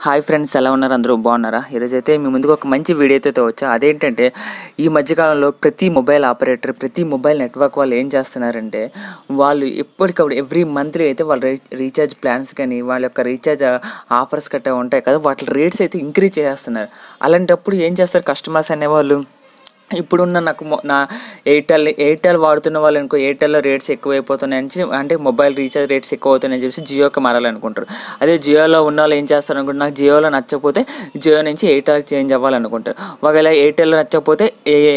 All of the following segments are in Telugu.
हाई फ्रेंड्स एला उन्नारु अंदरू बागुन्नारा ई रोज़ु अयिते मी मुंदुकु ओक मंची वीडियो तो वच्चा अदेंटंटे ई मध्य कालंलो प्रति मोबाइल आपरेटर प्रति मोबाइल नेटवर्क वाळ्ळु एं चेस्तुन्नारंटे वाळ्ळु एप्पटिकप्पुडु एव्री मंथ्ली अयिते वाळ्ळ रीचार्ज प्लान्स कानी वाळ्ळ योक्क रीचार्ज आफर्स कट्टा उंटायि कदा वाट्ल रेट्स अयिते इंक्रीज चेस्तुन्नारु। అలాంటప్పుడు ఏం చేస్తారు కస్టమర్స్ అనే వాళ్ళు ఇప్పుడున్న నాకు నా ఎయిర్టెల్ వాడుతున్న వాళ్ళు అనుకో ఎయిర్టెల్లో రేట్స్ ఎక్కువైపోతున్నాయి అని అంటే మొబైల్ రీఛార్జ్ రేట్స్ ఎక్కువ అవుతున్నాయని చెప్పి జియోకి మారాలనుకుంటారు। అదే జియోలో ఉన్న వాళ్ళు ఏం చేస్తారు అనుకుంటే నాకు జియోలో నచ్చకపోతే జియో నుంచి ఎయిర్టెల్కి చేంజ్ అవ్వాలనుకుంటారు, ఒకవేళ ఎయిర్టెల్లో నచ్చకపోతే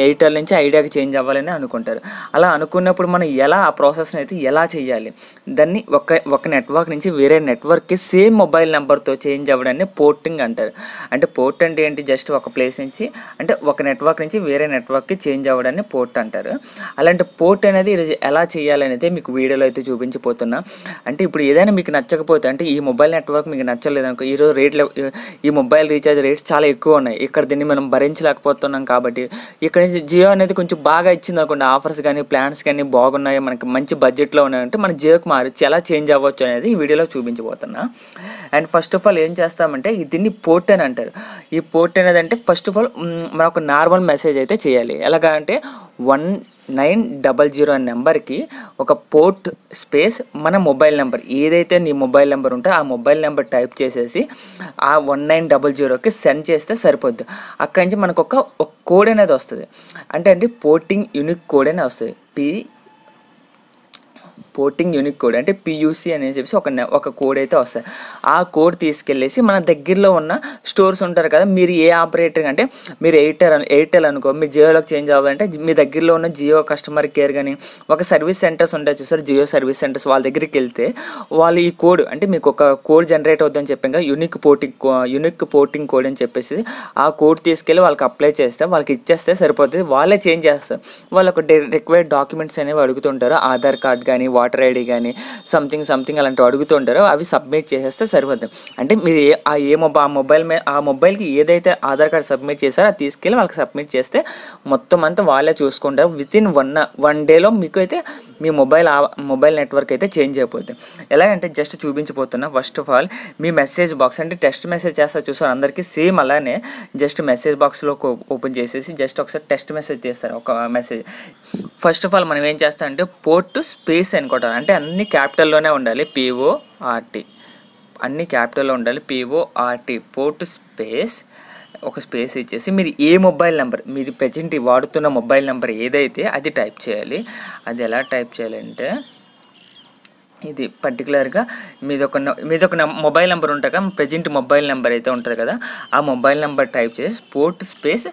ఎయిర్టెల్ నుంచి ఐడియాకి చేంజ్ అవ్వాలని అనుకుంటారు। అలా అనుకున్నప్పుడు మనం ఎలా ఆ ప్రాసెస్ని అయితే ఎలా చేయాలి, దాన్ని ఒక నెట్వర్క్ నుంచి వేరే నెట్వర్క్కి సేమ్ మొబైల్ నెంబర్తో చేంజ్ అవ్వడాన్ని పోర్టింగ్ అంటారు। అంటే పోర్ట్ అంటే ఏంటి, జస్ట్ ఒక ప్లేస్ నుంచి అంటే ఒక నెట్వర్క్ నుంచి వేరే नेटवर्क की चेंज अवडाने पोर्ट अंटार। अलांटि पोर्ट अनेदी एला चेयालनेदि मीकु वीडियोलो अयिते चूपिंचबोतुन्ना। अंटे इप्पुडु एदैना मीकु नच्चकपोते अंटे ई मोबाइल नेटवर्क मीकु नच्चलेदु अनुको ई रोज रेट्लु ई मोबाइल रीचार्ज रेट्स चाला एक्कुव उन्नायि, इक्कड दीन्नि मनं भరించలేకపోతున్నాం కాబట్టి ఇక్కడ నుంచి జియో అనేది కొంచెం బాగా ఇచ్చింది అనుకోండి, ఆఫర్స్ కానీ ప్లాన్స్ కానీ బాగున్నాయి మనకి మంచి బడ్జెట్ లో ఉన్నాయంటే మన జియోకి మారొచ్చు। ఎలా చేంజ్ అవ్వచ్చు అనేది ఈ వీడియోలో చూపించబోతున్నా। అండ్ ఫస్ట్ ఆఫ్ ఆల్ ఏం చేస్తామంటే దీన్ని పోర్ట్ అని అంటారు। ఈ పోర్ట్ అనేది అంటే ఫస్ట్ ఆఫ్ ఆల్ మనం ఒక నార్మల్ మెసేజ్ అయితే చేయాలి। ఎలాగా అంటే 1900 అనే నెంబర్కి ఒక పోర్ట్ స్పేస్ మన మొబైల్ నెంబర్ ఏదైతే నీ మొబైల్ నెంబర్ ఉంటే ఆ మొబైల్ నెంబర్ టైప్ చేసేసి ఆ 1900కి సెండ్ చేస్తే సరిపోద్ది। అక్కడి నుంచి మనకు ఒక కోడ్ అనేది వస్తుంది, అంటే పోర్టింగ్ యూనిక్ కోడ్ అనేది వస్తుంది। పోర్టింగ్ యూనిక్ కోడ్ అంటే PUC అని చెప్పేసి ఒక కోడ్ అయితే వస్తుంది। ఆ కోడ్ తీసుకెళ్ళేసి మన దగ్గరలో ఉన్న స్టోర్స్ ఉంటారు కదా, మీరు ఏ ఆపరేటర్ అంటే మీరు ఎయిర్టెల్ అనుకో మీరు జియోలోకి చేంజ్ అవ్వాలంటే మీ దగ్గరలో ఉన్న జియో కస్టమర్ కేర్ కానీ ఒక సర్వీస్ సెంటర్స్ ఉంటాయి చూసారు, జియో సర్వీస్ సెంటర్స్ వాళ్ళ దగ్గరికి వెళ్తే వాళ్ళు ఈ కోడ్ అంటే మీకు ఒక కోడ్ జనరేట్ అవుద్దని చెప్పాక యూనిక్ పోర్టింగ్ కోడ్ అని చెప్పేసి ఆ కోడ్ తీసుకెళ్ళి వాళ్ళకి అప్లై చేస్తే వాళ్ళకి ఇచ్చేస్తే సరిపోతుంది, వాళ్ళే చేంజ్ చేస్తారు। వాళ్ళు ఒక రిక్వైర్డ్ డాక్యుమెంట్స్ అనేవి అడుగుతుంటారు, ఆధార్ కార్డ్ కానీ వాటర్ ఐడి కానీ సంథింగ్ అలాంటివి అడుగుతూ ఉంటారో అవి సబ్మిట్ చేసేస్తే సరిపోతుంది। అంటే మీరు ఆ మొబైల్కి ఏదైతే ఆధార్ కార్డ్ సబ్మిట్ చేశారో అది తీసుకెళ్ళి వాళ్ళకి సబ్మిట్ చేస్తే మొత్తం అంతా వాళ్ళే చూసుకుంటారు। వితిన్ వన్ డేలో మీకు అయితే మీ మొబైల్ నెట్వర్క్ అయితే చేంజ్ అయిపోతుంది। ఎలాగంటే జస్ట్ చూపించిపోతున్నా, ఫస్ట్ ఆఫ్ ఆల్ మీ మెసేజ్ బాక్స్ అంటే టెక్స్ట్ మెసేజ్ చేస్తారు చూసారు అందరికీ సేమ్, అలానే జస్ట్ మెసేజ్ బాక్స్లో ఓపెన్ చేసేసి జస్ట్ ఒకసారి టెక్స్ట్ మెసేజ్ చేస్తారు ఒక మెసేజ్। ఫస్ట్ ఆఫ్ ఆల్ మనం ఏం చేస్తామంటే పోర్ట్ స్పేస్ అనుకుంటారు, అంటే అన్ని క్యాపిటల్లోనే ఉండాలి, PORT అన్ని క్యాపిటల్లో ఉండాలి, PORT పోర్ట్ స్పేస్ ఒక స్పేస్ ఇచ్చేసి మీరు ఏ మొబైల్ నెంబర్ మీరు ప్రజెంట్ వాడుతున్న మొబైల్ నెంబర్ ఏదైతే అది టైప్ చేయాలి। అది ఎలా టైప్ చేయాలంటే ఇది పర్టికులర్గా మీదొక మొబైల్ నెంబర్ ఉంటాక ప్రజెంట్ మొబైల్ నెంబర్ అయితే ఉంటుంది కదా, ఆ మొబైల్ నెంబర్ టైప్ చేసి పోర్ట్ స్పేస్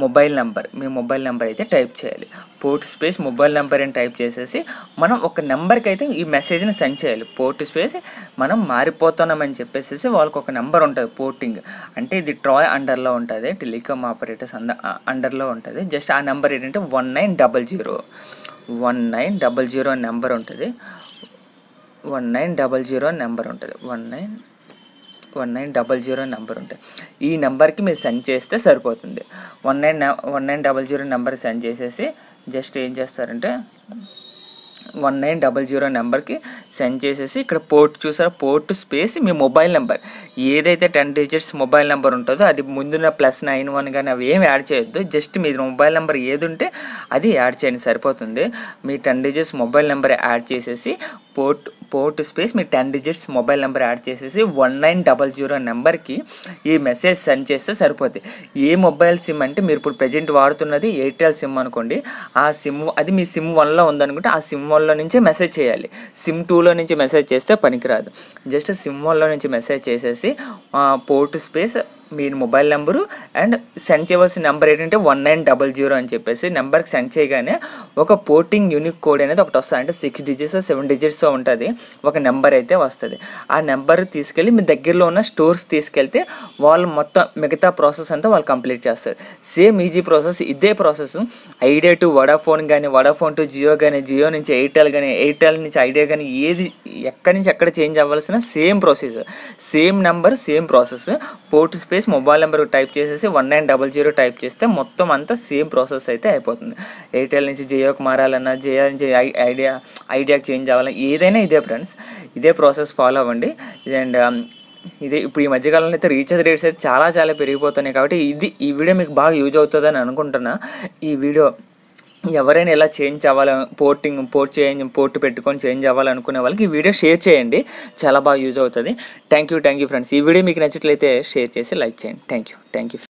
మొబైల్ నెంబర్ మీ మొబైల్ నెంబర్ అయితే టైప్ చేయాలి। పోర్ట్ స్పేస్ మొబైల్ నెంబర్ అని టైప్ చేసేసి మనం ఒక నెంబర్కి అయితే ఈ మెసేజ్ని సెండ్ చేయాలి। పోర్ట్ స్పేస్ మనం మారిపోతున్నామని చెప్పేసి వాళ్ళకి ఒక నెంబర్ ఉంటుంది పోర్టింగ్ అంటే, ఇది ట్రాయ్ అండర్లో ఉంటుంది, టెలికామ్ ఆపరేటర్స్ అండర్లో ఉంటుంది। జస్ట్ ఆ నెంబర్ ఏంటంటే 1900 అనే నెంబర్ ఉంటుంది, 1900 నెంబర్ ఉంటుంది, 1900 నెంబర్ ఉంటుంది। ఈ నెంబర్కి మీరు సెండ్ చేస్తే సరిపోతుంది। 1900 నెంబర్ సెండ్ చేసేసి జస్ట్ ఏం చేస్తారంటే 1900 నెంబర్కి సెండ్ చేసేసి ఇక్కడ పోర్ట్ చూసారా, పోర్ట్ స్పేస్ మీ మొబైల్ నెంబర్ ఏదైతే 10 digits మొబైల్ నెంబర్ ఉంటుందో అది ముందున్న +91 కానీ అవి ఏమి యాడ్ చేయొద్దు, జస్ట్ మీ మొబైల్ నెంబర్ ఏది ఉంటే అది యాడ్ చేయండి సరిపోతుంది। మీ 10 digits మొబైల్ నెంబర్ యాడ్ చేసేసి పోర్ట్ స్పేస్ మీ 10 digits మొబైల్ నెంబర్ యాడ్ చేసేసి 1900 నెంబర్కి ఈ మెసేజ్ సెండ్ చేస్తే సరిపోతుంది। ఏ మొబైల్ సిమ్ అంటే మీరు ఇప్పుడు ప్రజెంట్ వాడుతున్నది ఎయిర్టెల్ సిమ్ అనుకోండి, ఆ సిమ్ అది మీ సిమ్ 1లో ఉందనుకుంటే ఆ సిమ్ 1లో నుంచే మెసేజ్ చేయాలి, సిమ్ 2లో నుంచి మెసేజ్ చేస్తే పనికిరాదు। జస్ట్ సిమ్ 1లో నుంచి మెసేజ్ చేసేసి పోర్ట్ స్పేస్ మీ మొబైల్ నెంబరు అండ్ సెండ్ చేయవలసిన నెంబర్ ఏంటంటే 1900 అని చెప్పేసి నెంబర్కి సెండ్ చేయగానే ఒక పోర్టింగ్ యూనిక్ కోడ్ అనేది ఒకటి వస్తుంది, అంటే 6 digits 7 digits ఉంటుంది ఒక నెంబర్ అయితే వస్తుంది। ఆ నెంబర్ తీసుకెళ్ళి మీ దగ్గరలో ఉన్న స్టోర్స్ తీసుకెళ్తే వాళ్ళు మొత్తం మిగతా ప్రాసెస్ అంతా వాళ్ళు కంప్లీట్ చేస్తారు। సేమ్ ఈజీ ప్రాసెస్, ఇదే ప్రాసెస్ ఐడియా టు వడాఫోన్ కానీ వడాఫోన్ టు జియో కానీ జియో నుంచి ఎయిర్టెల్ కానీ ఎయిర్టెల్ నుంచి ఐడియా కానీ ఏది ఎక్కడి నుంచి ఎక్కడ చేంజ్ అవ్వాల్సిన same procedure, same number same process. Port space mobile number type చేసేసి 1900 టైప్ చేస్తే మొత్తం అంతా సేమ్ ప్రాసెస్ అయితే అయిపోతుంది। ఎయిర్టెల్ నుంచి జియోకి మారాలన్నా జియో నుంచి ఐడియాకి చేంజ్ అవ్వాలన్నా ఏదైనా ఇదే ఫ్రెండ్స్, ఇదే ప్రాసెస్ ఫాలో అవ్వండి। అండ్ ఇదే ఇప్పుడు ఈ మధ్య కాలంలో అయితే రీఛార్జ్ రేట్స్ అయితే చాలా చాలా పెరిగిపోతున్నాయి కాబట్టి ఇది ఈ వీడియో మీకు బాగా యూజ్ అవుతుందని అనుకుంటున్నా. ఈ వీడియో ఎవరైనా ఇలా చేంజ్ అవ్వాలి పోర్ట్ పెట్టుకొని చేంజ్ అవ్వాలనుకునే వాళ్ళకి ఈ వీడియో షేర్ చేయండి, చాలా బాగా యూజ్ అవుతుంది. Thank you friends. ఈ వీడియో మీకు నచ్చినట్లయితే షేర్ చేసి లైక్ చేయండి. Thank you